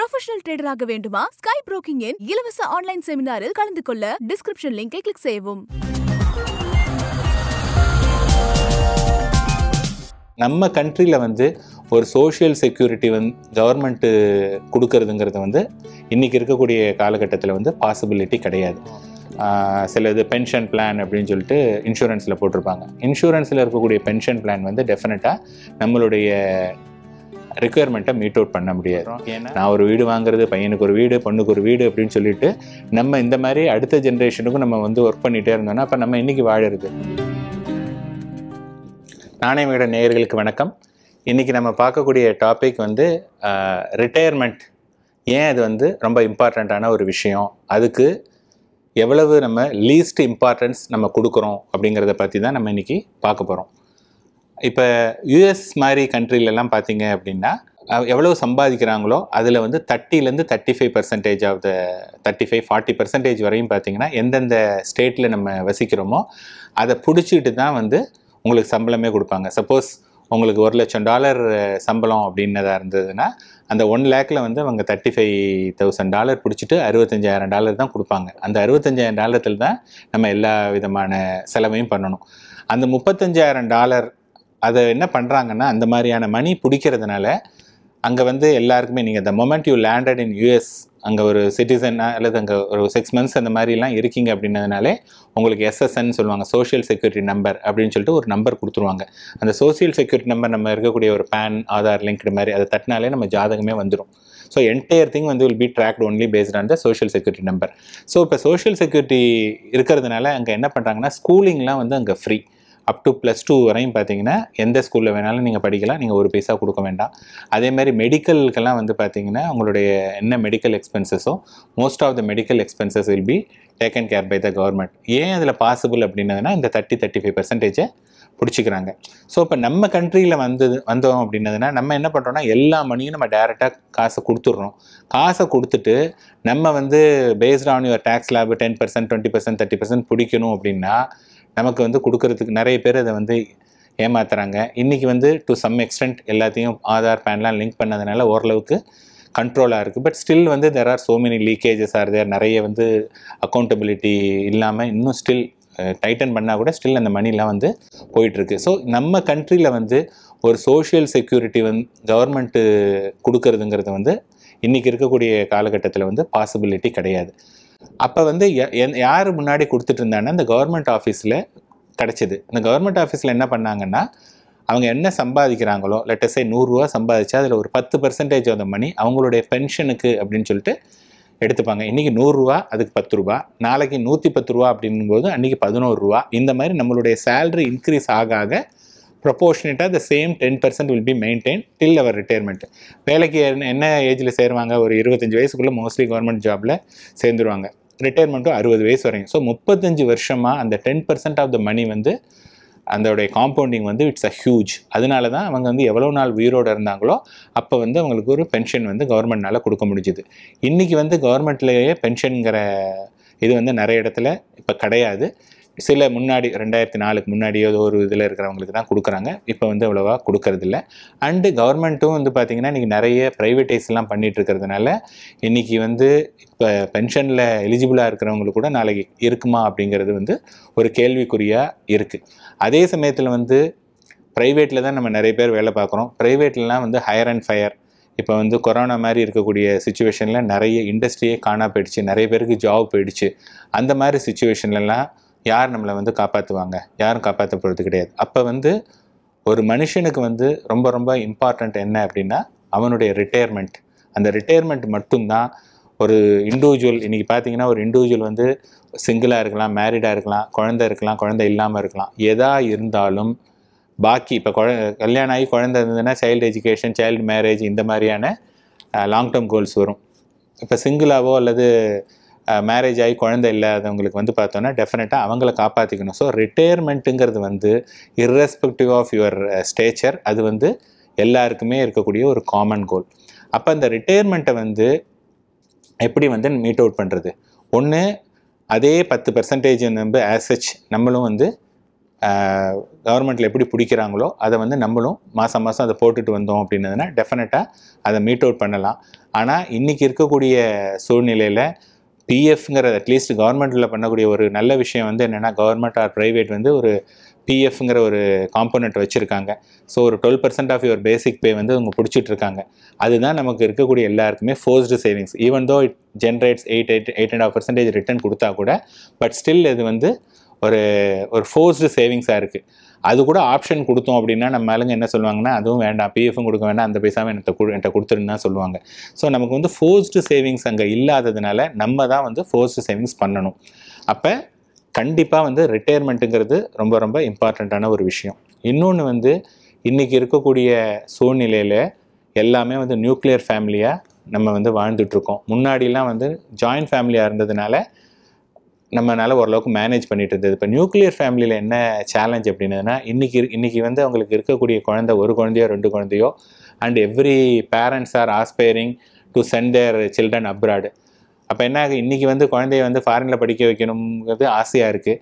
professional trader ஆக வேண்டுமா? Sky Broking இன் இலவச ஆன்லைன் செமினாரில் கலந்து கொள்ள description link-ஐ click செய்யவும். நம்ம கண்ட்ரியில் வந்து ஒரு சோஷியல் செக்யூரிட்டி வந்து கவர்மெண்ட்டு கொடுக்கறதுங்கிறது வந்து இன்றைக்கி இருக்கக்கூடிய காலகட்டத்தில் வந்து பாசிபிலிட்டி கிடையாது. சில இது பென்ஷன் பிளான் அப்படின்னு சொல்லிட்டு இன்சூரன்ஸில் போட்டிருப்பாங்க. இன்சூரன்ஸில் இருக்கக்கூடிய பென்ஷன் பிளான் வந்து டெஃபினட்டாக நம்மளுடைய ரெக்குயர்மெண்ட்டை மீட் அவுட் பண்ண முடியாது. நான் ஒரு வீடு வாங்குறது, பையனுக்கு ஒரு வீடு, பொண்ணுக்கு ஒரு வீடு அப்படின்னு சொல்லிட்டு நம்ம இந்த மாதிரி அடுத்த ஜென்ரேஷனுக்கும் நம்ம வந்து ஒர்க் பண்ணிகிட்டே இருந்தோம்னா அப்போ நம்ம இன்றைக்கி வாழறது. நாணயம் விகடன் நேயர்களுக்கு வணக்கம். இன்றைக்கி நம்ம பார்க்கக்கூடிய டாபிக் வந்து ரிட்டையர்மெண்ட். ஏன் அது வந்து ரொம்ப இம்பார்ட்டண்ட்டான ஒரு விஷயம், அதுக்கு எவ்வளவு நம்ம லீஸ்ட் இம்பார்ட்டன்ஸ் நம்ம கொடுக்குறோம் அப்படிங்கிறத பற்றி தான் நம்ம இன்றைக்கி பார்க்க போகிறோம். இப்போ யூஎஸ் மாதிரி கண்ட்ரிலெலாம் பார்த்தீங்க அப்படின்னா எவ்வளோ சம்பாதிக்கிறாங்களோ அதில் வந்து 30-35% ஆஃப் த 35-40% வரையும் பார்த்திங்கன்னா எந்தெந்த ஸ்டேட்டில் நம்ம வசிக்கிறோமோ அதை பிடிச்சிட்டு தான் வந்து உங்களுக்கு சம்பளமே கொடுப்பாங்க. சப்போஸ் உங்களுக்கு $1,00,000 சம்பளம் அப்படின்னதாக இருந்ததுன்னா அந்த $1,00,000 வந்து அவங்க $35,000 பிடிச்சிட்டு $65,000 தான் கொடுப்பாங்க. அந்த $65,000 தான் நம்ம எல்லா விதமான செலவையும் பண்ணணும். அந்த $35,000 அதை என்ன பண்ணுறாங்கன்னா அந்த மாதிரியான மணி பிடிக்கிறதுனால அங்கே வந்து எல்லாருக்குமே நீங்கள் the moment you landed in US, அங்கே ஒரு சிட்டிசனாக அல்லது அங்கே ஒரு 6 months அந்த மாதிரிலாம் இருக்கீங்க அப்படின்னதுனாலே உங்களுக்கு SSN சொல்லுவாங்க, சோஷியல் செக்யூரிட்டி நம்பர் அப்படின்னு சொல்லிட்டு ஒரு நம்பர் கொடுத்துருவாங்க. அந்த சோஷியல் செக்யூரிட்டி நம்பர் நம்ம இருக்கக்கூடிய ஒரு PAN, ஆதார் லிங்க்டு மாதிரி அதை தட்டினாலே நம்ம ஜாதகமே வந்துடும். ஸோ என்டையர் திங் வந்து will be tracked only based on the social security number. So இப்போ சோஷியல் செக்யூரிட்டி இருக்கிறதுனால அங்கே என்ன பண்ணுறாங்கன்னா ஸ்கூலிங்லாம் வந்து அங்கே ஃப்ரீ. அப் டு +2 வரையும் பார்த்தீங்கன்னா எந்த ஸ்கூலில் வேணாலும் நீங்கள் படிக்கலாம், நீங்கள் ஒரு பைசா கொடுக்க வேண்டாம். அதேமாதிரி மெடிக்கலுக்கெல்லாம் வந்து பார்த்தீங்கன்னா உங்களுடைய என்ன மெடிக்கல் எக்ஸ்பென்சஸோ most of the medical expenses will be taken care by the government. ஏன் அதில் பாசிபிள் அப்படின்னதுன்னா இந்த 30-35% பிடிச்சிக்கிறாங்க. ஸோ இப்போ நம்ம கண்ட்ரியில் வந்தோம் அப்படின்னதுன்னா நம்ம என்ன பண்ணுறோன்னா எல்லா மணியும் நம்ம டேரெக்டாக காசை கொடுத்துட்றோம். காசை கொடுத்துட்டு நம்ம வந்து based on your tax slab 10%, 20%, 30% பிடிக்கணும் அப்படின்னா நமக்கு வந்து கொடுக்கறதுக்கு நிறைய பேர் அதை வந்து ஏமாத்துறாங்க. இன்றைக்கி வந்து டு சம் எக்ஸ்டென்ட் எல்லாத்தையும் ஆதார் பேன்லாம் லிங்க் பண்ணதுனால ஓரளவுக்கு கண்ட்ரோலாக இருக்குது. பட் ஸ்டில் வந்து there are so many leakages are there. நிறைய வந்து அக்கௌண்டபிலிட்டி இல்லாமல் இன்னும் ஸ்டில் டைட்டன் பண்ணால் கூட ஸ்டில் அந்த மணிலாம் வந்து போயிட்டுருக்கு. ஸோ நம்ம கண்ட்ரியில் வந்து ஒரு சோஷியல் செக்யூரிட்டி வந்து கவர்மெண்ட்டு கொடுக்கறதுங்கிறது வந்து இன்றைக்கி இருக்கக்கூடிய காலகட்டத்தில் வந்து பாசிபிலிட்டி கிடையாது. அப்போ வந்து யார் முன்னாடி கொடுத்துட்டு இருந்தாங்கன்னா இந்த கவர்மெண்ட் ஆஃபீஸில் கிடச்சிது. இந்த கவர்மெண்ட் ஆஃபீஸில் என்ன பண்ணாங்கன்னா அவங்க என்ன சம்பாதிக்கிறாங்களோ லெட்டஸே $100 சம்பாதிச்சா அதில் ஒரு 10% அந்த மணி அவங்களுடைய பென்ஷனுக்கு அப்படின்னு சொல்லிட்டு எடுத்துப்பாங்க. இன்றைக்கி $100 அதுக்கு ₹10, நாளைக்கு $110 அப்படிங்கும்போது அன்றைக்கி $11. இந்த மாதிரி நம்மளுடைய சேலரி இன்க்ரீஸ் ஆக ஆக ப்ரொபோர்ஷனேட்டாக the same 10% will be maintain till our retirement. வேலைக்கு என்ன ஏஜில் சேருவாங்க, ஒரு 25 வயசுக்குள்ளே மோஸ்ட்லி கவர்மெண்ட் ஜாபில் சேர்ந்துருவாங்க. ரிட்டையர்மெண்ட்டும் 60 வயசு வரையும். ஸோ 35 வருஷமாக அந்த 10% ஆஃப் த மணி வந்து அதோடைய காம்பவுண்டிங் வந்து இட்ஸ் அ ஹியூஜ். அதனால தான் அவங்க வந்து எவ்வளோ நாள் உயிரோடு இருந்தாங்களோ அப்போ வந்து அவங்களுக்கு ஒரு பென்ஷன் வந்து கவர்மெண்ட்னால் கொடுக்க முடிஞ்சுது. இன்றைக்கி வந்து கவர்மெண்ட்லேயே பென்ஷனுங்கிற இது வந்து நிறைய இடத்துல இப்போ கிடையாது. சில முன்னாடி 2004 முன்னாடியோ ஒரு இதில் இருக்கிறவங்களுக்கு தான் கொடுக்குறாங்க, இப்போ வந்து அவ்வளோவா கொடுக்கறதில்ல. அண்டு கவர்மெண்ட்டும் வந்து பார்த்திங்கன்னா இன்றைக்கி நிறைய ப்ரைவேட்டைஸ்லாம் பண்ணிகிட்டு இருக்கிறதுனால இன்றைக்கி வந்து இப்போ பென்ஷனில் எலிஜிபிளாக இருக்கிறவங்களுக்கு கூட நாளைக்கு இருக்குமா அப்படிங்கிறது வந்து ஒரு கேள்விக்குறியாக இருக்குது. அதே சமயத்தில் வந்து ப்ரைவேட்டில் தான் நம்ம நிறைய பேர் வேலை பார்க்குறோம். ப்ரைவேட்லாம் வந்து ஹையர் அண்ட் ஃபயர். இப்போ வந்து கொரோனா மாதிரி இருக்கக்கூடிய சுச்சுவேஷனில் நிறைய இண்டஸ்ட்ரியே காணா போயிடுச்சு, நிறைய பேருக்கு ஜாப் போயிடுச்சு. அந்த மாதிரி சுச்சுவேஷன்லலாம் யார் நம்மளை வந்து காப்பாற்றுவாங்க? யாரும் காப்பாற்ற போகிறது கிடையாது. அப்போ வந்து ஒரு மனுஷனுக்கு வந்து ரொம்ப ரொம்ப இம்பார்ட்டண்ட் என்ன அப்படின்னா அவனுடைய ரிட்டையர்மெண்ட். அந்த ரிட்டையர்மெண்ட் மட்டும்தான் ஒரு இண்டிவிஜுவல். இன்றைக்கி பார்த்தீங்கன்னா ஒரு இண்டிவிஜுவல் வந்து சிங்கிளாக இருக்கலாம், மேரிடாக இருக்கலாம், குழந்தை இருக்கலாம், குழந்தை இல்லாமல் இருக்கலாம். எதாக இருந்தாலும் பாக்கி இப்போ கல்யாணம் ஆகி குழந்தை இருந்ததுன்னா சைல்டு எஜுகேஷன், சைல்டு மேரேஜ், இந்த மாதிரியான லாங் டேர்ம் கோல்ஸ் வரும். இப்போ சிங்கிளாவோ அல்லது மேரேஜ் ஆகி குழந்தை இல்லாதவங்களுக்கு வந்து பார்த்தோன்னா டெஃபினட்டாக அவங்கள காப்பாற்றிக்கணும். ஸோ ரிட்டையர்மெண்ட்டுங்கிறது வந்து இர்ரெஸ்பெக்டிவ் ஆஃப் யுவர் ஸ்டேச்சர் அது வந்து எல்லாருக்குமே இருக்கக்கூடிய ஒரு காமன் கோல். அப்போ அந்த ரிட்டையர்மெண்ட்டை வந்து எப்படி வந்து மீட் அவுட் பண்ணுறது? ஒன்று அதே 10% வந்து ஆஸ் சச் நம்மளும் வந்து கவர்மெண்ட்ல எப்படி புடிக்கறாங்களோ அத வந்து நம்மளும் மாசம் மாசம் அத போட்டுட்டு வந்தோம் அப்படினதுனா டெஃபினட்டா அத மீட் அவுட் பண்ணலாம் ஆனா இன்னைக்கு இருக்க கூடிய சூழ்நிலையில PF ங்கற at least கவர்மெண்ட்ல பண்ணக்கூடிய ஒரு நல்ல விஷயம் வந்து என்னன்னா கவர்மெண்ட் ஆர் பிரைவேட் வந்து ஒரு PF ங்கற ஒரு காம்போனன்ட் வச்சிருக்காங்க சோ ஒரு 12% ஆஃப் யுவர் பேசிக் பே வந்து அவங்க புடிச்சிட்டு இருக்காங்க அதுதான் நமக்கு இருக்க கூடிய எல்லாருக்குமே forced savings even though it generates 8.5% return கொடுத்தா கூட but still இது வந்து ஒரு forced savings ஆ இருக்கு அது கூட ஆப்ஷன் கொடுத்தோம் அப்படினா நம்ம ஆளுங்க என்ன சொல்வாங்கன்னா அதுவும் வேண்டாம் PF ம் கொடுக்க வேண்டாம் அந்த பைசாவை என்கிட்ட கொடுத்துருன்னு தான் சொல்வாங்க சோ நமக்கு வந்து forced savings அங்க இல்லாததனால நம்ம தான் வந்து forced savings பண்ணணும் அப்ப கண்டிப்பா வந்து ரிட்டயர்மென்ட்ங்கிறது ரொம்ப ரொம்ப இம்பார்ட்டன்ட்டான ஒரு விஷயம் இன்னொன்னு வந்து இன்னைக்கு இருக்க கூடிய சூழ்நிலையில எல்லாமே வந்து நியூக்ளியர் ஃபேமிலியா நம்ம வந்து வாழ்ந்துட்டு இருக்கோம் முன்னாடி எல்லாம் வந்து ஜாயின்ட் ஃபேமிலியா இருந்ததனால நம்மனால ஓரளவுக்கு மேனேஜ் பண்ணிட்டு இருந்தது இப்ப நியூக்ளியர் ஃபேமிலில என்ன சவால் அப்படினா இன்னைக்கு வந்து உங்களுக்கு இருக்க கூடிய குழந்தை ஒரு குழந்தையோ ரெண்டு குழந்தையோ and every parents are aspiring to send their children abroad அப்ப என்ன இன்னைக்கு வந்து குழந்தையை வந்து ஃபாரின்ல படிக்க வைக்கணும்ங்கிறது ஆசையா இருக்கு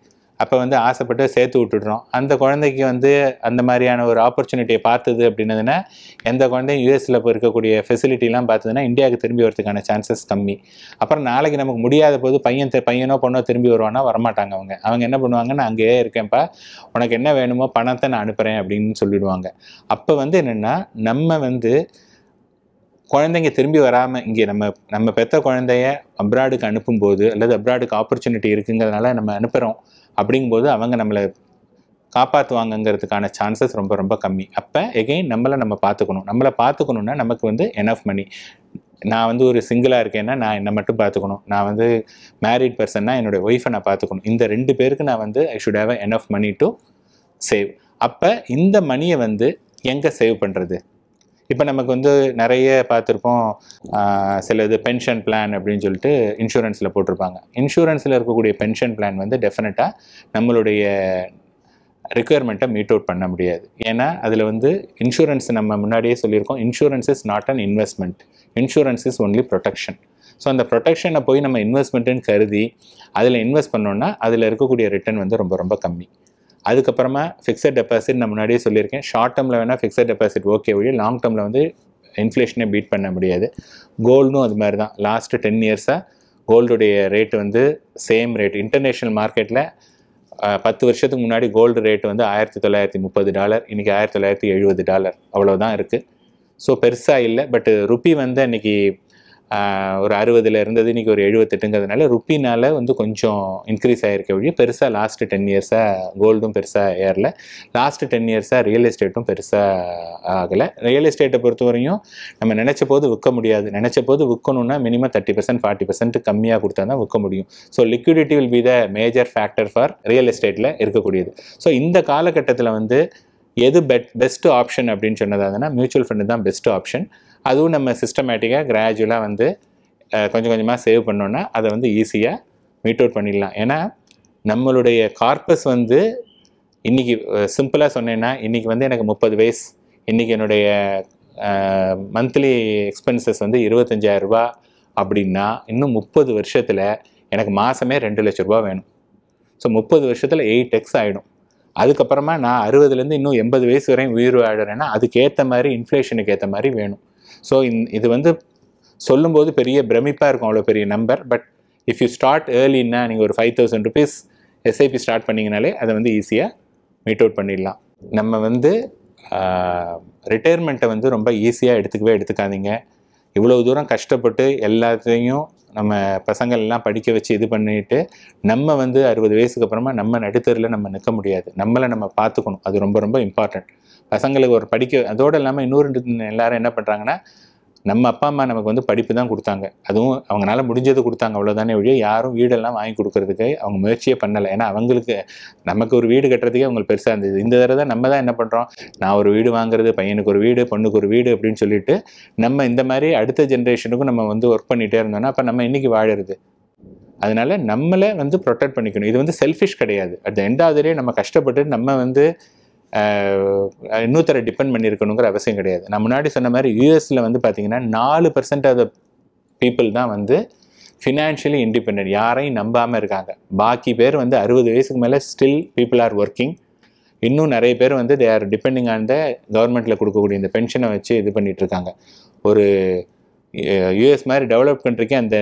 அப்ப வந்து ஆசைப்பட்டு சேர்த்து விட்டுறோம் அந்த குழந்தைக்கு வந்து அந்த மாதிரியான ஒரு opportunity பார்த்தது அப்படினதுனா எந்த குழந்தை யுஎஸ்ல போய் இருக்க கூடிய ஃபெசிலிட்டி எல்லாம் பார்த்ததுனா இந்தியாக்கு திரும்பி வரதுக்கான சான்சஸ் கம்மி அப்புறம் நாளைக்கு நமக்கு முடியாத போது பையனோ பொண்ணோ திரும்பி வருவானா வர மாட்டாங்க அவங்க என்ன பண்ணுவாங்கன்னா அங்கேயே இருக்கேன்ப்பா உனக்கு என்ன வேணுமோ பணத்தை நான் அனுப்புறேன் அப்படினு சொல்லிடுவாங்க அப்ப வந்து என்னன்னா நம்ம வந்து குழந்தைங்க திரும்பி வராம இங்க நம்ம பெத்த குழந்தையை அப்ராடுக்கு அனுப்பும்போது அல்லது அப்ராடுக்கு opportunity இருக்குங்கிறதுனால நம்ம அனுப்புறோம் அப்படிங்கும்போது அவங்க நம்மள காப்பாத்துவாங்கங்கிறதுக்கான chances ரொம்ப ரொம்ப கம்மி அப்ப again நம்மள பாத்துக்கணும்னா நமக்கு வந்து enough money நான் வந்து ஒரு சிங்கிளா இருக்கேன்னா நான் என்ன மட்டும் பாத்துக்கணும் நான் வந்து married personனா என்னோட wife நான் பாத்துக்கணும் இந்த ரெண்டு பேருக்கு நான் வந்து I should have enough money to save அப்ப இந்த மணியை வந்து எங்க சேவ் பண்றது இப்ப நமக்கு வந்து நிறைய பாத்துறோம் சிலது pension plan அப்படினு சொல்லிட்டு இன்சூரன்ஸ்ல போட்டுருப்பாங்க இன்சூரன்ஸ்ல இருக்க கூடிய pension plan வந்து டெஃபினட்டா நம்மளுடைய requirement-ஐ மீட் அவுட் பண்ண முடியாது ஏனா அதுல வந்து இன்சூரன்ஸ் நம்ம முன்னாடியே சொல்லிருக்கோம் insurance is not an investment insurance is only protection so அந்த protection-ஐ போய் நம்ம இன்வெஸ்ட்மென்ட்னு கருதி அதுல இன்வெஸ்ட் பண்ணோம்னா அதுல இருக்க கூடிய return வந்து ரொம்ப ரொம்ப கம்மி அதுக்கு அப்புறமா ஃபிக்ஸட் டெபாசிட் நான் முன்னாடியே சொல்லிருக்கேன் ஷார்ட் டர்ம்ல வேணா ஃபிக்ஸட் டெபாசிட் ஓகே ஒழிய லாங் டர்ம்ல வந்து இன்ஃப்ளேஷனை பீட் பண்ண முடியாது கோல்டும் அது மாதிரி தான் லாஸ்ட் 10 இயர்ஸா கோல்டுடைய ரேட் வந்து சேம் ரேட் இன்டர்நேஷனல் மார்க்கெட்ல 10 வருஷத்துக்கு முன்னாடி கோல்டு ரேட் வந்து $1930 இன்னைக்கு $1970 அவ்வளவுதான் இருக்கு சோ பெருசா இல்ல பட் ரூபி வந்து இன்னைக்கு ஒரு 60ல இருந்தது இன்னைக்கு ஒரு 78ங்கிறதுனால ரூபினால வந்து கொஞ்சம் இன்கிரீஸ் ஆயிருக்கு ஒழிய பெருசா லாஸ்ட் 10 இயர்ஸா கோல்டும் பெருசா ஏறல லாஸ்ட் 10 இயர்ஸா ரியல் எஸ்டேட்டும் பெருசா ஆகல ரியல் எஸ்டேட்டை பொறுத்தவரையும் நம்ம நினைச்ச போது விற்க முடியாது நினைச்ச போது விற்கணும்னா மினிமம் 30% 40% கம்மியா கொடுத்தா தான் விற்க முடியும் so liquidity will be the major factor for real எஸ்டேட்ல இருக்கக்கூடியது சோ இந்த காலகட்டத்துல வந்து எது பெஸ்ட் ஆப்ஷன் அப்படினு சொன்னதானா மியூச்சுவல் ஃபண்ட் தான் பெஸ்ட் ஆப்ஷன் அதுவும் நம்ம சிஸ்டமேட்டிக்கா கிராஜுவலா வந்து கொஞ்சம் கொஞ்சமா சேவ் பண்ணோம்னா அத வந்து ஈஸியா மீட் அவுட் பண்ணிடலாம் ஏனா நம்மளுடைய கார்பஸ் வந்து இன்னைக்கு சிம்பிளா சொன்னேன்னா இன்னைக்கு வந்து எனக்கு 30 வயசு இன்னைக்கு என்னோட மந்த்லி எக்ஸ்பென்சஸ் வந்து $25,000 அப்படினா இன்னும் 30 வருஷத்துல எனக்கு மாசமே $2 லட்சம் வேணும் சோ 30 வருஷத்துல 8x ஆயிடும் அதுக்கு அப்புறமா நான் 60ல இருந்து இன்னும் 80 வயசு வரை உயிர் வாழறேன்னா அதுக்கு ஏத்த மாதிரி இன்ஃப்ளேஷனுக்கு ஏத்த மாதிரி வேணும் So இது வந்து சொல்லும்போது பெரிய பிரமிப்பா இருக்கும் அவ்வளவு பெரிய number but if you start early னா நீங்க ஒரு ₹5000 SIP ஸ்டார்ட் பண்ணீங்கனாலே அது வந்து ஈஸியா மீட் அவுட் பண்ணிடலாம் நம்ம வந்து ரிட்டயர்மென்ட்டை வந்து ரொம்ப ஈஸியா எடுத்துக்காதீங்க இவ்வளவு தூரம் கஷ்டப்பட்டு எல்லாத்தையும் நம்ம பசங்கள் எல்லாம் படிக்க வச்சு இது பண்ணிட்டு நம்ம வந்து 60 வயசுக்கு அப்புறமா நம்ம நடுத்தரல நம்ம நிக்க முடியாது நம்மள நம்ம பாத்துக்கணும் அது ரொம்ப ரொம்ப இம்பார்ட்டன்ட் பசங்களுக்கு ஒரு படிக்க அதோட இல்லாம இன்னொரு எல்லாரும் என்ன பண்றாங்கன்னா நம்ம அப்பா அம்மா நமக்கு வந்து படிப்பு தான் கொடுத்தாங்க அதுவும் அவங்களால முடிஞ்சது கொடுத்தாங்க அவ்வளவுதானே ஒழிய யாரும் வீடெல்லாம் வாங்கி கொடுக்கிறதுக்கு அவங்க முயற்சியே பண்ணல ஏன்னா அவங்களுக்கு நமக்கு ஒரு வீடு கட்டுறதுக்கே அவங்களுக்கு பெருசா இருந்தது இந்த தடவை நம்ம தான் என்ன பண்றோம் நான் ஒரு வீடு வாங்குறது பையனுக்கு ஒரு வீடு பொண்ணுக்கு ஒரு வீடு அப்படின்னு சொல்லிட்டு நம்ம இந்த மாதிரி அடுத்த ஜெனரேஷனுக்கு நம்ம வந்து ஒர்க் பண்ணிட்டே இருந்தோம்னா அப்ப நம்ம இன்னைக்கு வாழறது அதனால நம்மளே வந்து ப்ரொடெக்ட் பண்ணிக்கணும் இது வந்து செல்ஃபிஷ் கிடையாது at the end of the day நம்ம கஷ்டப்பட்டு நம்ம வந்து இன்னொருத்தரை டிபெண்ட் பண்ணியிருக்கணுங்கிற அவசியம் கிடையாது நான் முன்னாடி சொன்ன மாதிரி யுஎஸ்ல வந்து பார்த்தீங்கன்னா 4% ஆஃப் த பீப்புள் தான் வந்து ஃபினான்ஷியலி இண்டிபெண்டன்ட் யாரையும் நம்பாம இருக்காங்க பாக்கி பேர் வந்து 60 வயசுக்கு மேலே ஸ்டில் பீப்புள் ஆர் ஒர்க்கிங் இன்னும் நிறைய பேர் வந்து they are depending on the கவர்மெண்ட்டில் கொடுக்கக்கூடிய இந்த பென்ஷனை வச்சு இது பண்ணிகிட்ருக்காங்க. ஒரு யூஎஸ் மாதிரி டெவலப் கண்ட்ரிக்கு அந்த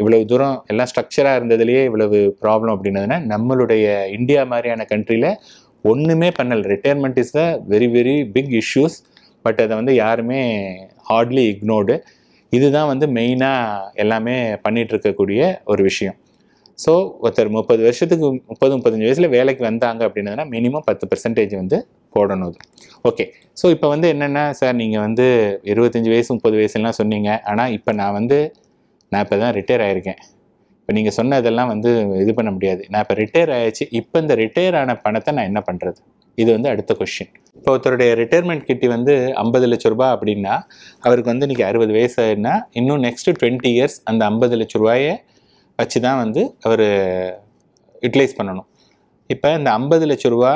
இவ்வளவு தூரம் எல்லாம் ஸ்ட்ரக்சராக இருந்ததுலேயே இவ்வளவு ப்ராப்ளம் அப்படின்னதுன்னா, நம்மளுடைய இந்தியா மாதிரியான கண்ட்ரியில் ஒன்றுமே பண்ணல. Retirement is the very very big issues. But அதை வந்து யாருமே ஹார்ட்லி இக்னோர்டு. இதுதான் வந்து மெயினாக எல்லாமே பண்ணிகிட்ருக்கக்கூடிய ஒரு விஷயம். ஸோ ஒருத்தர் 30 வருஷத்துக்கு 30-35 வயசில் வேலைக்கு வந்தாங்க அப்படின்னதுனா மினிமம் 10% வந்து போடணும். ஓகே, ஸோ இப்போ வந்து என்னென்னா சார், நீங்கள் வந்து 25 வயசு 30 வயசுலாம் சொன்னீங்க, ஆனால் இப்போ நான் இப்போ தான் ரிட்டையர் ஆகியிருக்கேன். இப்போ நீங்கள் சொன்னதெல்லாம் வந்து இது பண்ண முடியாது. நான் இப்போ ரிட்டையர் ஆகிடுச்சு, இப்போ இந்த ரிட்டையர் ஆன பணத்தை நான் என்ன பண்ணுறது? இது வந்து அடுத்த கொஸ்டின். இப்போ ஒருத்தருடைய ரிட்டையர்மெண்ட் கிட்டி வந்து 50 லட்ச ரூபா அப்படின்னா, அவருக்கு வந்து இன்றைக்கி 60 வயசுனா இன்னும் நெக்ஸ்ட்டு 20 இயர்ஸ் அந்த 50 லட்ச ரூபாயை வச்சு தான் வந்து அவர் யூட்டிலைஸ் பண்ணணும். இப்போ இந்த 50 லட்ச ரூபா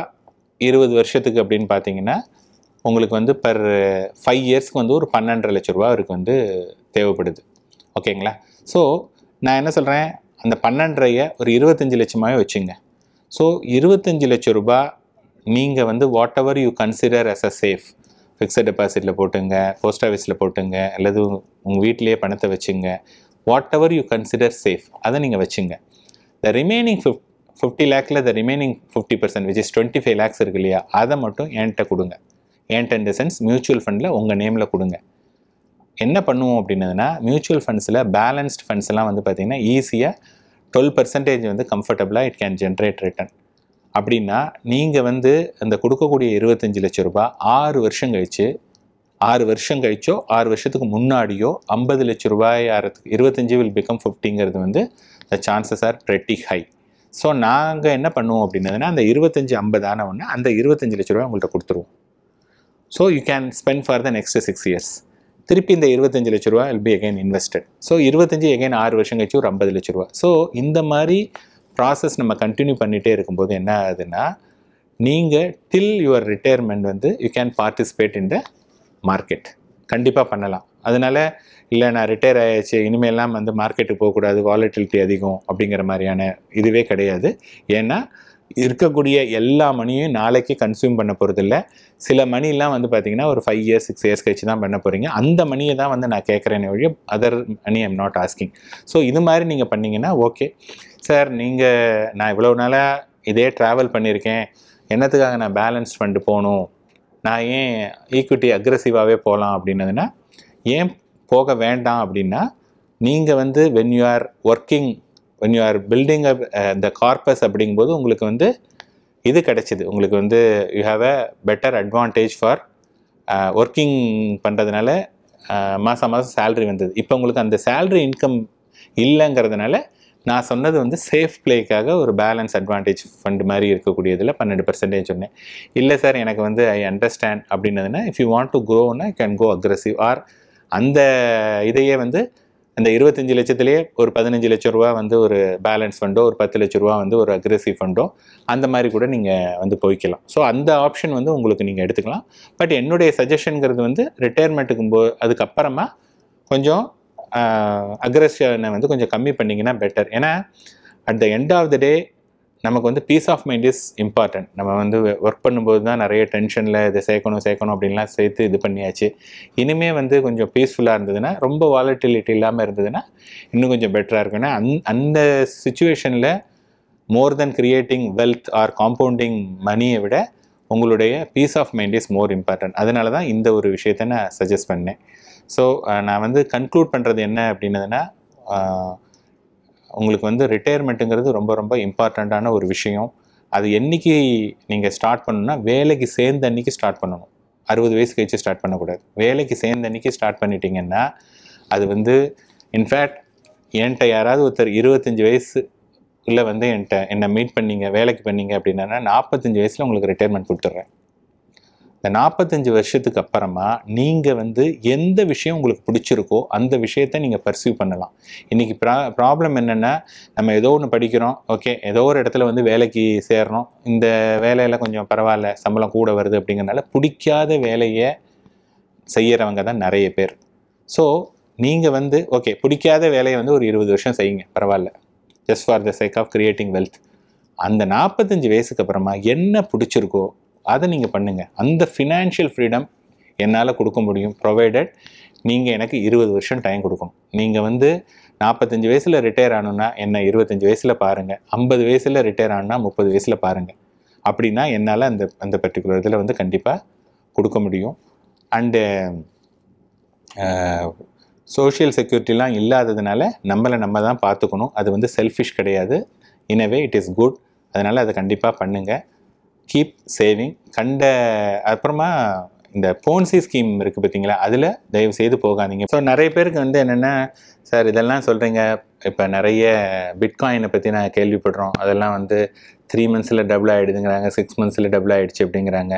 20 வருஷத்துக்கு அப்படின்னு பார்த்தீங்கன்னா, உங்களுக்கு வந்து பர் 5 இயர்ஸ்க்கு வந்து ஒரு 12.5 லட்ச ரூபா அவருக்கு வந்து தேவைப்படுது. ஓகேங்களா? ஸோ நான் என்ன சொல்கிறேன், அந்த 12.5 ஒரு 25 லட்சமாகவே வச்சுங்க. ஸோ 25 லட்ச ரூபா நீங்கள் வந்து whatever you consider as a safe, fixed டெபாசிட்டில் போட்டுங்க, போஸ்ட் ஆஃபீஸில் போட்டுங்க, அல்லது உங்கள் வீட்டிலேயே பணத்தை வச்சுங்க. Whatever you consider safe, அதை நீங்கள் வச்சுங்க. த ரிமைனிங் 50 லேக்கில் the remaining 50% which is 25 lakhs இருக்கு இல்லையா, அதை மட்டும் என்கிட்ட கொடுங்க. என்கிட்ட இன் த சென்ஸ் மியூச்சுவல் ஃபண்டில் உங்கள் நேமில் கொடுங்க. என்ன பண்ணுவோம் அப்படின்னதுன்னா, மியூச்சுவல் ஃபண்ட்ஸில் பேலன்ஸ்ட் ஃபண்ட்ஸ்லாம் வந்து பார்த்திங்கன்னா ஈஸியாக 12% வந்து கம்ஃபர்டபுளாக இட் கேன் ஜென்ரேட் ரிட்டர்ன். அப்படின்னா நீங்கள் வந்து அந்த கொடுக்கக்கூடிய 25 லட்ச ரூபா 6 வருஷம் கழித்து, 6 வருஷம் கழிச்சோ 6 வருஷத்துக்கு முன்னாடியோ 50 லட்ச ரூபாய் ஆகிறதுக்கு 25 will become 50ங்கிறது வந்து the chances are pretty high. So நாங்கள் என்ன பண்ணுவோம் அப்படின்னதுன்னா, அந்த 25-50 ஆனவுடனே அந்த 25 லட்ச ரூபாய் உங்கள்கிட்ட கொடுத்துருவோம். So you can spend for the next 6 years. திருப்பி இந்த 25 லட்ச ரூபா will be again invested. So 25 again 6 வருஷம் கழிச்சு ஒரு 50 லட்ச ரூபா. ஸோ இந்த மாதிரி ப்ராசஸ் நம்ம கண்டினியூ பண்ணிகிட்டே இருக்கும்போது என்ன ஆகுதுன்னா, நீங்கள் டில் யுவர் ரிட்டையர்மெண்ட் வந்து you can participate in the market. கண்டிப்பாக பண்ணலாம். அதனால் இல்லை நான் ரிட்டையர் ஆகிடுச்சு இனிமேலாம் வந்து மார்க்கெட்டுக்கு போகக்கூடாது, வாலட்டிலிட்டி அதிகம் அப்படிங்கிற மாதிரியான இதுவே கிடையாது. ஏன்னா இருக்கக்கூடிய எல்லா மணியும் நாளைக்கு கன்சியூம் பண்ண போகிறதில்ல. சில மணிலாம் வந்து பார்த்திங்கன்னா ஒரு 5 இயர்ஸ் 6 இயர்ஸ் கழிச்சு தான் பண்ண போகிறீங்க. அந்த மணியை தான் வந்து நான் கேட்குறேன்னு ஒழிய other money I'm not asking. So இது மாதிரி நீங்கள் பண்ணிங்கன்னா ஓகே. சார் நீங்கள் நான் இவ்வளோ நாளாக இதே ட்ராவல் பண்ணியிருக்கேன், என்னத்துக்காக நான் பேலன்ஸ் ஃபண்டு போகணும், நான் ஏன் ஈக்விட்டி அக்ரெசிவாகவே போகலாம் அப்படின்னதுன்னா, ஏன் போக வேண்டாம் அப்படின்னா, நீங்கள் வந்து when you are working, when you are building up the corpus அப்படிங்கும்போது உங்களுக்கு வந்து இது கிடச்சிது. உங்களுக்கு வந்து you have a better advantage for working பண்ணுறதுனால மாதம் மாதம் சேல்ரி வந்தது. இப்போ உங்களுக்கு அந்த சேல்ரி இன்கம் இல்லைங்கிறதுனால நான் சொன்னது வந்து சேஃப் பிளேக்காக ஒரு பேலன்ஸ் அட்வான்டேஜ் ஃபண்ட் மாதிரி இருக்கக்கூடியதில் 12% சொன்னேன். இல்லை சார் எனக்கு வந்து ஐ அண்டர்ஸ்டாண்ட் அப்படின்னதுன்னா, இஃப் யூ வாண்ட் டு க்ரோன்னா you can go aggressive. Or அந்த இதையே வந்து அந்த 25 லட்சத்துலேயே ஒரு 15 லட்ச ரூபா வந்து ஒரு பேலன்ஸ் ஃபண்டோ, ஒரு 10 லட்ச ரூபா வந்து ஒரு அக்ரெசிவ் ஃபண்டோ, அந்த மாதிரி கூட நீங்கள் வந்து போய்க்கலாம். ஸோ அந்த ஆப்ஷன் வந்து உங்களுக்கு நீங்கள் எடுத்துக்கலாம். பட் என்னுடைய சஜஷனுங்கிறது வந்து ரிட்டையர்மெண்ட்டுக்கு அதுக்கப்புறமா கொஞ்சம் அக்ரெஷனை வந்து கொஞ்சம் கம்மி பண்ணிங்கன்னா பெட்டர். ஏன்னா at the end of the day நமக்கு வந்து peace of mind is important. நம்ம வந்து ஒர்க் பண்ணும்போது தான் நிறைய டென்ஷனில் இதை சேர்க்கணும் அப்படின்லாம் சேர்த்து இது பண்ணியாச்சு. இனிமேல் வந்து கொஞ்சம் பீஸ்ஃபுல்லாக இருந்ததுன்னா, ரொம்ப வாலட்டிலிட்டி இல்லாமல் இருந்ததுன்னா இன்னும் கொஞ்சம் பெட்டராக இருக்கும். ஏன்னா அந்த சுச்சுவேஷனில் more then creating wealth or compounding மணியை விட உங்களுடைய peace of mind is more important. அதனால தான் இந்த ஒரு விஷயத்தை நான் சஜஸ்ட் பண்ணேன். ஸோ நான் வந்து கன்க்ளூட் பண்ணுறது என்ன அப்படின்னதுன்னா, உங்களுக்கு வந்து ரிட்டையர்மெண்ட்டுங்கிறது ரொம்ப ரொம்ப இம்பார்ட்டண்ட்டான ஒரு விஷயம். அது என்றைக்கு நீங்கள் ஸ்டார்ட் பண்ணணும்னா, வேலைக்கு சேர்ந்த அன்றைக்கி ஸ்டார்ட் பண்ணணும். 60 வயசு கழிச்சு ஸ்டார்ட் பண்ணக்கூடாது. வேலைக்கு சேர்ந்த அன்றைக்கி ஸ்டார்ட் பண்ணிட்டீங்கன்னா அது வந்து இன்ஃபேக்ட் என்கிட்ட யாராவது ஒருத்தர் 25 வயசுல வந்து என்னை மீட் பண்ணிங்க, வேலைக்கு பண்ணிங்க அப்படின்னா 45 வயசில் உங்களுக்கு ரிட்டையர்மெண்ட் கொடுத்துட்றேன். இந்த 45 வருஷத்துக்கு அப்புறமா நீங்கள் வந்து எந்த விஷயம் உங்களுக்கு பிடிச்சிருக்கோ அந்த விஷயத்தை நீங்கள் பர்சியூ பண்ணலாம். இன்றைக்கி ப்ராப்ளம் என்னென்னா, நம்ம ஏதோ ஒன்று படிக்கிறோம், ஓகே, ஏதோ ஒரு இடத்துல வந்து வேலைக்கு சேர்றோம், இந்த வேலையில் கொஞ்சம் பரவாயில்ல சம்பளம் கூட வருது அப்படிங்கிறனால பிடிக்காத வேலையை செய்கிறவங்க தான் நிறைய பேர். ஸோ நீங்கள் வந்து ஓகே, பிடிக்காத வேலையை வந்து ஒரு 20 வருஷம் செய்யுங்க, பரவாயில்ல, just for the sake of creating wealth. அந்த 45 வயசுக்கு அப்புறமா என்ன பிடிச்சிருக்கோ அதை நீங்கள் பண்ணுங்கள். அந்த ஃபினான்ஷியல் ஃப்ரீடம் என்னால் கொடுக்க முடியும், ப்ரொவைடட் நீங்கள் எனக்கு 20 வருஷம் டைம் கொடுக்கணும். நீங்கள் வந்து 45 வயசில் ரிட்டையர் ஆகணுன்னா என்ன 25 வயசில் பாருங்கள், 50 வயசில் ரிட்டையர் ஆகணுன்னா 30 வயசில் பாருங்கள். அப்படின்னா என்னால் அந்த பர்டிகுலர் இதில் வந்து கண்டிப்பாக கொடுக்க முடியும். அண்டு சோஷியல் செக்யூரிட்டிலாம் இல்லாததுனால நம்மளை நம்ம தான் பார்த்துக்கணும். அது வந்து செல்ஃபிஷ் கிடையாது. இனவே இட் இஸ் குட். அதனால் அதை கண்டிப்பாக பண்ணுங்கள். Keep saving. அப்புறமா இந்த போன்சி ஸ்கீம் இருக்குது பார்த்தீங்களா, அதில் தயவு செய்து போகாதீங்க. ஸோ நிறைய பேருக்கு வந்து என்னென்னா, சார் இதெல்லாம் சொல்கிறீங்க, இப்போ நிறைய பிட்காயினை பற்றி நான் கேள்விப்படுறோம், அதெல்லாம் வந்து 3 மந்த்ஸில் டபுள் ஆகிடுதுங்கிறாங்க, 6 மந்த்ஸில் டபுள் ஆகிடுச்சு அப்படிங்கிறாங்க.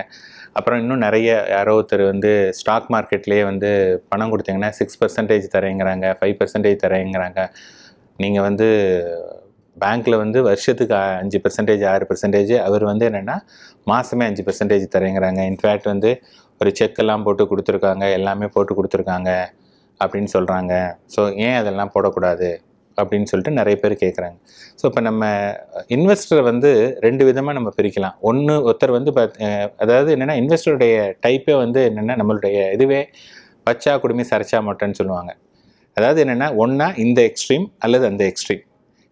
அப்புறம் இன்னும் நிறைய யாரோ ஒருத்தர் வந்து ஸ்டாக் மார்க்கெட்லேயே வந்து பணம் கொடுத்தீங்கன்னா 6% தரேங்கிறாங்க, 5% தரேங்கிறாங்க. நீங்கள் வந்து பேங்க்கில் வந்து வருஷத்துக்கு 5%, 6%, அவர் வந்து என்னென்னா மாதமே 5% தரேங்கிறாங்க. இன்ஃபேக்ட் வந்து ஒரு செக்கெல்லாம் போட்டு கொடுத்துருக்காங்க, எல்லாமே போட்டு கொடுத்துருக்காங்க அப்படின்னு சொல்கிறாங்க. ஸோ ஏன் அதெல்லாம் போடக்கூடாது அப்படின்னு சொல்லிட்டு நிறைய பேர் கேட்குறாங்க. ஸோ இப்போ நம்ம இன்வெஸ்டரை வந்து 2 விதமாக நம்ம பிரிக்கலாம். ஒன்று, ஒருத்தர் வந்து அதாவது என்னென்னா இன்வெஸ்டருடைய டைப்பே வந்து என்னென்னா நம்மளுடைய இதுவே பச்சா குடுமி சரைச்சா மட்டன்னு சொல்லுவாங்க. அதாவது என்னென்னா ஒன்றா இந்த எக்ஸ்ட்ரீம் அல்லது அந்த எக்ஸ்ட்ரீம்.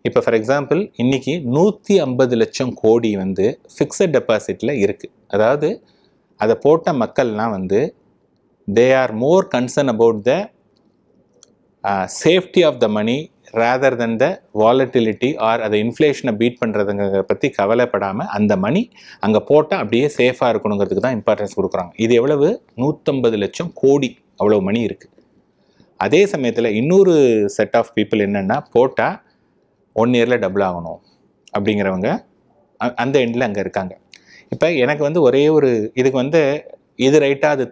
இப்போ ஃபார் எக்ஸாம்பிள் இன்றைக்கி 150 லட்சம் கோடி வந்து ஃபிக்ஸட் டெபாசிட்டில் இருக்குது. அதாவது அதை போட்ட மக்கள்லாம் வந்து they are more concern about the safety of the money rather then the volatility or அதை இன்ஃப்ளேஷனை பீட் பண்ணுறதுங்கிறத பற்றி கவலைப்படாமல் அந்த மணி அங்கே போட்டால் அப்படியே சேஃபாக இருக்கணுங்கிறதுக்கு தான் இம்பார்ட்டன்ஸ் கொடுக்குறாங்க. இது எவ்வளவு? 150 லட்சம் கோடி அவ்வளோ மணி இருக்குது. அதே சமயத்தில் இன்னொரு செட் ஆஃப் பீப்புள் என்னென்னா போட்டால் 1 இயரில் டபுள் ஆகணும் அப்படிங்கிறவங்க அந்த எண்டில் அங்கே இருக்காங்க. இப்போ எனக்கு வந்து ஒரே ஒரு இதுக்கு வந்து எது ரைட்டாக, அது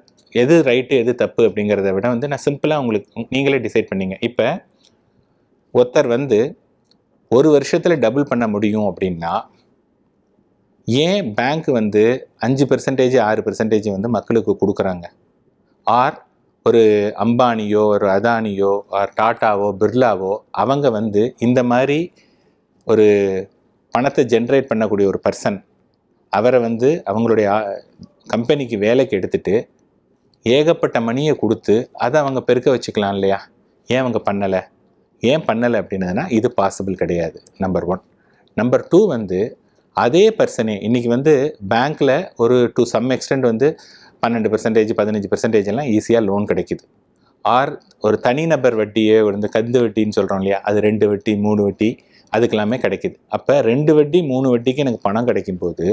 எது ரைட்டு எது தப்பு அப்படிங்கிறத விட வந்து நான் சிம்பிளாக உங்களுக்கு நீங்களே டிசைட் பண்ணிங்க. இப்போ ஒருத்தர் வந்து 1 வருஷத்தில் டபுள் பண்ண முடியும் அப்படின்னா ஏன் பேங்க் வந்து 5%, 6% வந்து மக்களுக்கு கொடுக்குறாங்க? ஆர் ஒரு அம்பானியோ, ஒரு அதானியோ, ஆர் டாட்டாவோ, பிர்லாவோ அவங்க வந்து இந்த மாதிரி ஒரு பணத்தை ஜென்ரேட் பண்ணக்கூடிய ஒரு பர்சன், அவரை வந்து அவங்களுடைய கம்பெனிக்கு வேலைக்கு எடுத்துகிட்டு ஏகப்பட்ட மணியை கொடுத்து அதை அவங்க பெருக்க வச்சுக்கலாம் இல்லையா? ஏன் அவங்க பண்ணலை? அப்படின்னதுன்னா இது பாசிபிள் கிடையாது. நம்பர் 1. நம்பர் 2 வந்து அதே பர்சனே இன்றைக்கி வந்து பேங்க்கில் ஒரு டு சம் எக்ஸ்டெண்ட் வந்து 12%, 15% எல்லாம் ஈஸியாக லோன் கிடைக்குது. ஆர் ஒரு தனிநபர் வட்டியே வந்து கந்து வட்டின்னு சொல்கிறோம் இல்லையா, அது 2 வட்டி, 3 வட்டி அதுக்கெல்லாமே கிடைக்குது. அப்போ 2 வட்டி 3 வட்டிக்கு எனக்கு பணம் கிடைக்கும்போது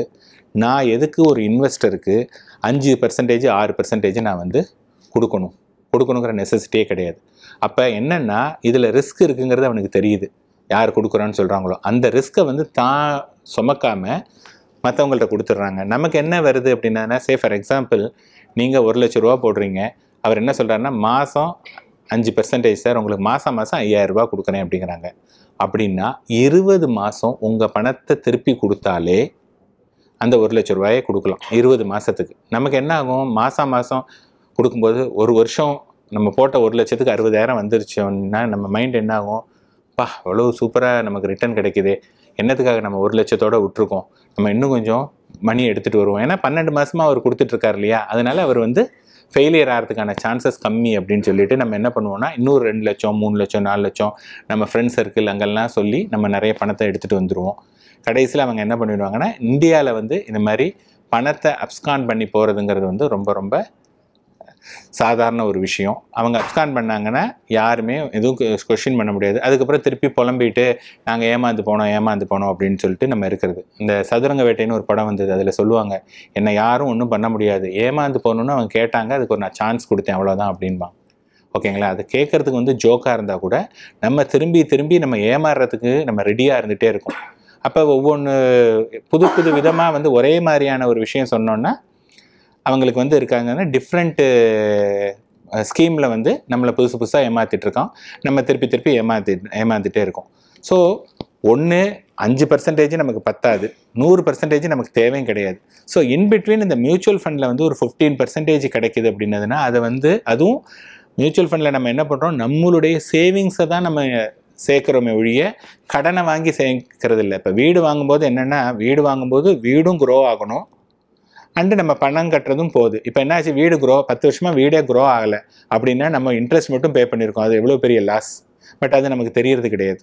நான் எதுக்கு ஒரு இன்வெஸ்டருக்கு 5%, 6% நான் வந்து கொடுக்கணுங்கிற நெசசிட்டியே கிடையாது. அப்போ என்னென்னா இதில் ரிஸ்க் இருக்குங்கிறது அவனுக்கு தெரியுது. யார் கொடுக்குறான்னு சொல்கிறாங்களோ அந்த ரிஸ்க்கை வந்து தான் சுமக்காமல் மற்றவங்கள்ட்ட கொடுத்துட்றாங்க. நமக்கு என்ன வருது அப்படின்னா, சே ஃபார் எக்ஸாம்பிள் நீங்கள் 1 லட்ச ரூபா போடுறீங்க, அவர் என்ன சொல்கிறாருன்னா மாதம் 5% சார் உங்களுக்கு மாதம் 5000 ரூபா கொடுக்குறேன் அப்படிங்கிறாங்க. அப்படின்னா 20 மாதம் உங்கள் பணத்தை திருப்பி கொடுத்தாலே அந்த 1 லட்ச ரூபாயை கொடுக்கலாம் 20 மாதத்துக்கு. நமக்கு என்ன ஆகும், மாதம் கொடுக்கும்போது 1 வருஷம் நம்ம போட்ட 1 லட்சத்துக்கு 60,000 வந்துருச்சோன்னா நம்ம மைண்ட் என்ன ஆகும், பா அவ்வளோ சூப்பராக நமக்கு ரிட்டர்ன் கிடைக்கிது, என்னத்துக்காக நம்ம 1 லட்சத்தோடு விட்டுருக்கோம், நம்ம இன்னும் கொஞ்சம் மணி எடுத்துகிட்டு வருவோம். ஏன்னா 12 மாதமாக அவர் கொடுத்துட்ருக்கார் இல்லையா, அதனால் அவர் வந்து ஃபெயிலியர் ஆகிறதுக்கான சான்சஸ் கம்மி அப்படின்னு சொல்லிட்டு நம்ம என்ன பண்ணுவோம்னா இன்னொரு 2 லட்சம், 3 லட்சம், 4 லட்சம் நம்ம ஃப்ரெண்ட்ஸ் சர்க்கிள் அங்கெல்லாம் சொல்லி நம்ம நிறைய பணத்தை எடுத்துகிட்டு வந்துடுவோம். கடைசியில் அவங்க என்ன பண்ணிடுவாங்கன்னா இந்தியாவில் வந்து இந்த மாதிரி பணத்தை அப்ஸ்கான் பண்ணி போகிறதுங்கிறது வந்து ரொம்ப ரொம்ப சாதாரண ஒரு விஷயம். அவங்க அப்ஸ்கான் பண்ணாங்கன்னா யாருமே எதுவும் கொஸ்டின் பண்ண முடியாது. அதுக்கப்புறம் திருப்பி புலம்பிட்டு நாங்கள் ஏமாந்து போனோம் அப்படின்னு சொல்லிட்டு நம்ம இருக்கிறது. இந்த சதுரங்க வேட்டைன்னு ஒரு படம் வந்தது, அதில் சொல்லுவாங்க என்னை யாரும் ஒன்றும் பண்ண முடியாது, ஏமாந்து போகணுன்னு அவங்க கேட்டாங்க, அதுக்கு ஒரு நான் சான்ஸ் கொடுத்தேன் அவ்வளோதான் அப்படின்பாங்க. ஓகேங்களா, அது கேட்குறதுக்கு வந்து ஜோக்காக இருந்தால் கூட நம்ம திரும்பி நம்ம ஏமாறுறதுக்கு நம்ம ரெடியாக இருந்துகிட்டே இருக்கோம். அப்போ ஒவ்வொன்று புது விதமாக வந்து ஒரே மாதிரியான ஒரு விஷயம் சொன்னோன்னா அவங்களுக்கு வந்து இருக்காங்கன்னா டிஃப்ரெண்ட்டு ஸ்கீமில் வந்து நம்மளை புதுசாக ஏமாற்றிட்டுருக்கோம், நம்ம திருப்பி ஏமாற்றிட்டே இருக்கோம். ஸோ ஒன்று 5% நமக்கு பத்தாது, 100% நமக்கு தேவையும் கிடையாது. ஸோ இன்பிட்வீன் இந்த மியூச்சுவல் ஃபண்டில் வந்து ஒரு 15% கிடைக்கிது அப்படின்னதுன்னா அதை வந்து அதுவும் மியூச்சுவல் ஃபண்டில் நம்ம என்ன பண்ணுறோம், நம்மளுடைய சேவிங்ஸை தான் நம்ம சேர்க்குறோமே ஒழிய கடனை வாங்கி சேர்க்கறது இல்லை. இப்போ வீடு வாங்கும்போது என்னென்னா வீடும் க்ரோ ஆகணும், And we will grow the interest pay loss. But that's the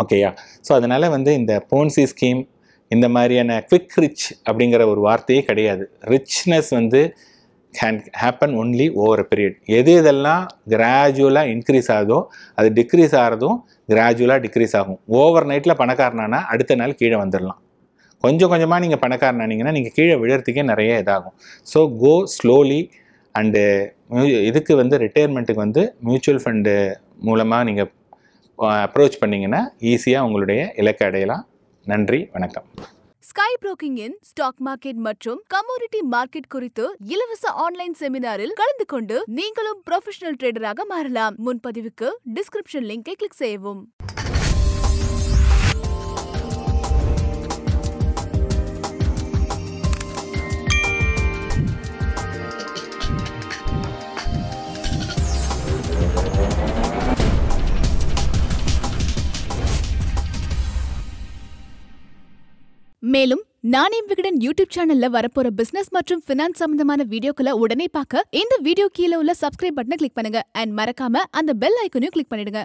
okay, yeah. So adanaala vande inda Ponzi scheme inda mariyana quick rich abdingra oru vaarthaye kedaiyadu. Richness vande can happen only over a period. Edhu edella gradually increase aagudho adu decrease aagradhu gradually decrease aagum. Overnight la panakarnana adutha naal keela vandirala konjam konjama neenga panakarna ningana neenga keela vidrathukku nariya idagum. So go slowly and idukku vande retirement ku vande mutual fund moolama neenga approach panningena easy ah ungaludaiya ilakka adaiyalam. Nandri vanakkam. Sky Broking in stock market மற்றும் commodity market குறித்து இலவச online செமினாரில் கலந்து கொண்டு நீங்களும் professional trader ஆக மாறலாம். முன்பதிவுக்கு description link ஐ click செய்யவும். மேலும் நானயம் விகடன் யூடியூப் சேனல்ல வரப்போற பிசினஸ் மற்றும் ஃபினான்ஸ் சம்பந்தமான வீடியோக்களை உடனே பார்க்க இந்த வீடியோ கீழ உள்ள subscribe பட்டனை கிளிக் பண்ணுங்க. and மறக்காம அந்த bell ஐகானையும் கிளிக் பண்ணிடுங்க.